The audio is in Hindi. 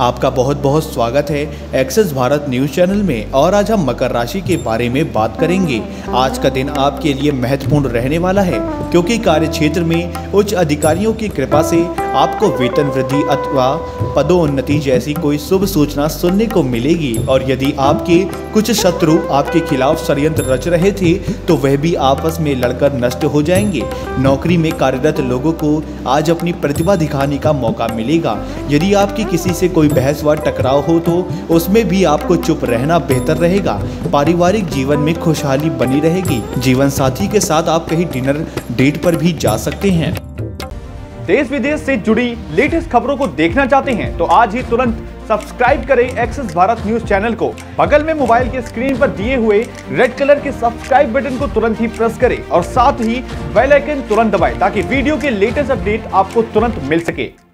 आपका बहुत बहुत स्वागत है एक्सेस भारत न्यूज चैनल में। और आज हम मकर राशि के बारे में बात करेंगे। आज का दिन आपके लिए महत्वपूर्ण रहने वाला है, क्योंकि कार्य क्षेत्र में उच्च अधिकारियों की कृपा से आपको वेतन वृद्धि अथवा पदोन्नति जैसी कोई शुभ सूचना सुनने को मिलेगी। और यदि आपके कुछ शत्रु आपके खिलाफ षड्यंत्र रच रहे थे तो वह भी आपस में लड़कर नष्ट हो जाएंगे। नौकरी में कार्यरत लोगों को आज अपनी प्रतिभा दिखाने का मौका मिलेगा। यदि आपकी किसी से कोई बहस व टकराव हो तो उसमें भी आपको चुप रहना बेहतर रहेगा। पारिवारिक जीवन में खुशहाली बनी रहेगी। जीवन साथी के साथ आप कहीं डिनर डेट पर भी जा सकते हैं। देश विदेश से जुड़ी लेटेस्ट खबरों को देखना चाहते हैं तो आज ही तुरंत सब्सक्राइब करें एक्सेस भारत न्यूज चैनल को। बगल में मोबाइल के स्क्रीन पर दिए हुए रेड कलर के सब्सक्राइब बटन को तुरंत ही प्रेस करें और साथ ही बेल आइकन तुरंत दबाएं ताकि वीडियो के लेटेस्ट अपडेट आपको तुरंत मिल सके।